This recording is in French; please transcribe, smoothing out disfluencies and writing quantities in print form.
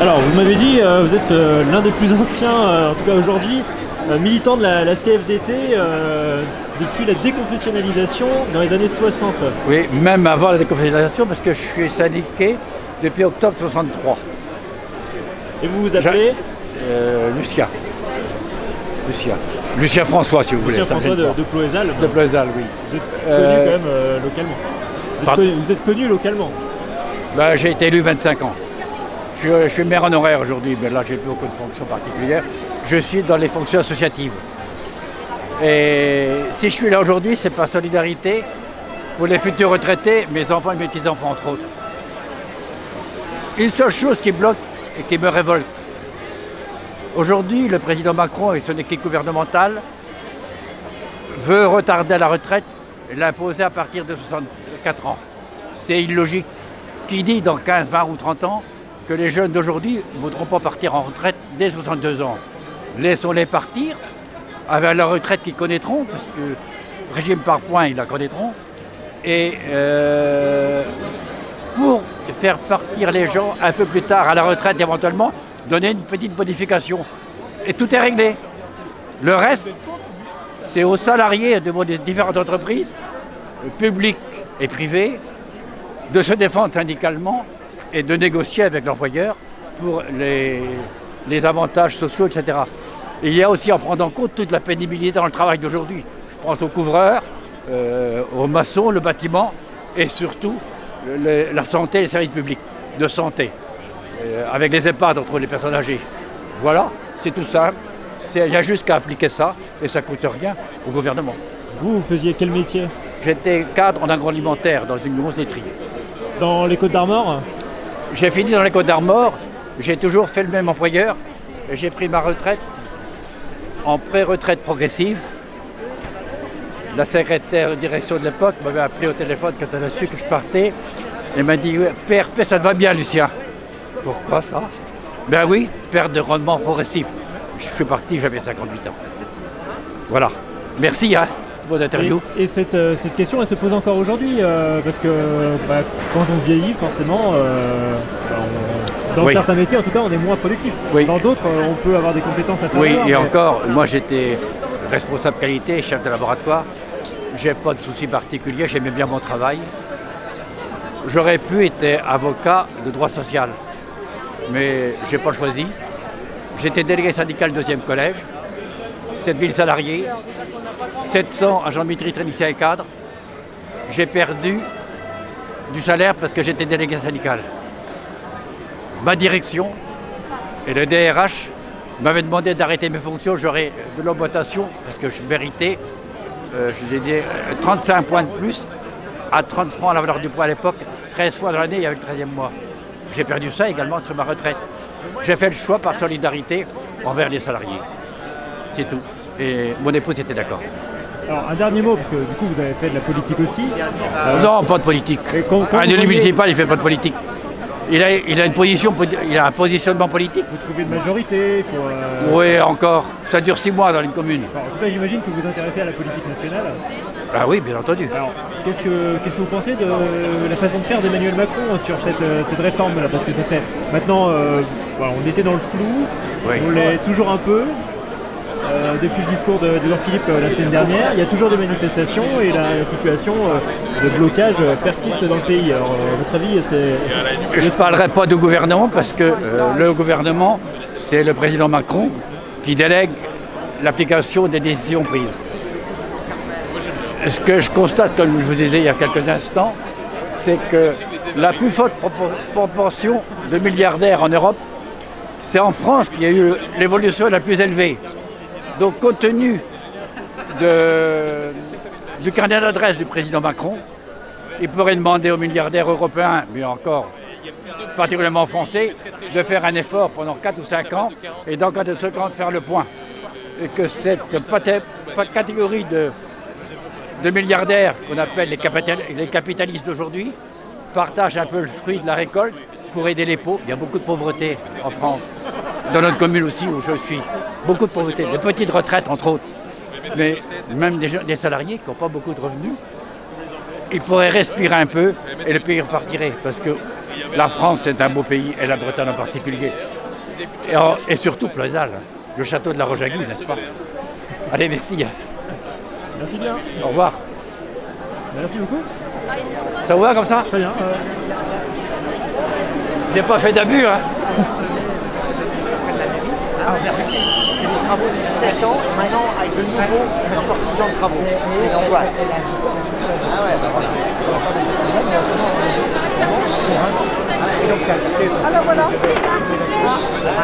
Alors, vous m'avez dit, vous êtes l'un des plus anciens, en tout cas aujourd'hui, militant de la CFDT depuis la déconfessionnalisation dans les années 60. Oui, même avant la déconfessionnalisation, parce que je suis syndiqué depuis octobre 63. Et vous vous appelez Lucien. Lucien François, si vous voulez. Lucien François de Ploézal. De Ploézal, oui. Vous êtes connu quand même localement. Vous êtes connu localement. Ben, j'ai été élu 25 ans. Je suis maire honoraire aujourd'hui, mais là j'ai plus aucune fonction particulière. Je suis dans les fonctions associatives. Et si je suis là aujourd'hui, c'est par solidarité pour les futurs retraités, mes enfants et mes petits-enfants entre autres. Une seule chose qui bloque et qui me révolte. Aujourd'hui, le président Macron et son équipe gouvernementale veut retarder la retraite et l'imposer à partir de 64 ans. C'est illogique. Qui dit dans 15, 20 ou 30 ans que les jeunes d'aujourd'hui ne voudront pas partir en retraite dès 62 ans. Laissons-les partir avec la retraite qu'ils connaîtront, parce que régime par points, ils la connaîtront. Et pour faire partir les gens un peu plus tard à la retraite éventuellement, donner une petite modification. Et tout est réglé. Le reste, c'est aux salariés devant des différentes entreprises, publiques et privées, de se défendre syndicalement et de négocier avec l'employeur pour les avantages sociaux, etc. Il y a aussi, en prenant en compte toute la pénibilité dans le travail d'aujourd'hui, je pense aux couvreurs, aux maçons, le bâtiment et surtout la santé et les services publics de santé, avec les EHPAD entre les personnes âgées. Voilà, c'est tout simple. Il y a juste qu'à appliquer ça et ça ne coûte rien au gouvernement. Vous, vous faisiez quel métier? J'étais cadre en agroalimentaire dans une grosse laiterie. Dans les Côtes-d'Armor? J'ai fini dans les Côtes-d'Armor, j'ai toujours fait le même employeur, et j'ai pris ma retraite en pré-retraite progressive. La secrétaire de direction de l'époque m'avait appelé au téléphone quand elle a su que je partais, elle m'a dit « PRP, ça te va bien, Lucien ». Pourquoi ça? Ben oui, perte de rendement progressif. Je suis parti, j'avais 58 ans. Voilà. Merci hein, pour votre interview. Et cette question, elle se pose encore aujourd'hui, parce que bah, quand on vieillit, forcément, dans oui. certains métiers, en tout cas, on est moins productif. Oui. Dans d'autres, on peut avoir des compétences à faire. Oui, et encore, moi j'étais responsable qualité, chef de laboratoire. J'ai pas de soucis particuliers, j'aimais bien mon travail. J'aurais pu être avocat de droit social. Mais je n'ai pas choisi. J'étais délégué syndical 2e collège, 7000 salariés, 700 agents de maîtrise, techniciens et cadres. J'ai perdu du salaire parce que j'étais délégué syndical. Ma direction et le DRH m'avaient demandé d'arrêter mes fonctions. J'aurais de l'augmentation parce que je méritais, je vous ai dit, 35 points de plus à 30 francs à la valeur du point à l'époque, 13 fois dans l'année avec le 13e mois. J'ai perdu ça également sur ma retraite. J'ai fait le choix par solidarité envers les salariés. C'est tout. Et mon épouse était d'accord. Alors, un dernier mot, parce que du coup, vous avez fait de la politique aussi. Non, pas de politique. Un élu municipal, il ne fait pas de politique. Il a une position, il a un positionnement politique. Vous trouvez une majorité pour, Oui, encore. Ça dure 6 mois dans une commune. Alors, en tout cas, j'imagine que vous vous intéressez à la politique nationale. Ah oui, bien entendu. Alors, qu'est-ce que vous pensez de la façon de faire d'Emmanuel Macron sur cette réforme-là? Parce que ça fait maintenant, voilà, on était dans le flou, oui. on l'est toujours un peu. Depuis le discours de Jean-Philippe la semaine dernière, il y a toujours des manifestations et la situation de blocage persiste dans le pays. Alors, à votre avis, c'est... Je ne parlerai pas du gouvernement parce que le gouvernement, c'est le président Macron qui délègue l'application des décisions prises. Ce que je constate, comme je vous disais il y a quelques instants, c'est que la plus forte proportion de milliardaires en Europe, c'est en France qu'il y a eu l'évolution la plus élevée. Donc, compte tenu du carnet d'adresse du président Macron, il pourrait demander aux milliardaires européens, mais encore particulièrement français, de faire un effort pendant 4 ou 5 ans et dans 4 ou 5 ans de faire le point. Et que cette catégorie de milliardaires qu'on appelle les capitalistes d'aujourd'hui partagent un peu le fruit de la récolte pour aider les pauvres. Il y a beaucoup de pauvreté en France, dans notre commune aussi où je suis. Beaucoup de pauvreté, les petites retraites entre autres, mais même des salariés qui n'ont pas beaucoup de revenus, ils pourraient respirer un peu et le pays repartirait. Parce que La France est un beau pays, et la Bretagne en particulier. Et surtout Ploézal, le château de la Rojaguy, n'est-ce pas? Allez, merci. Merci bien. Au revoir. Merci beaucoup. Ça vous va comme ça? Très bien. J'ai pas fait d'abus, hein. Ah, merci. C'est des travaux depuis 7 ans, maintenant avec de nouveau, encore 10 ans de travaux. C'est l'angoisse. Ah ouais, ça va. Et donc, alors voilà.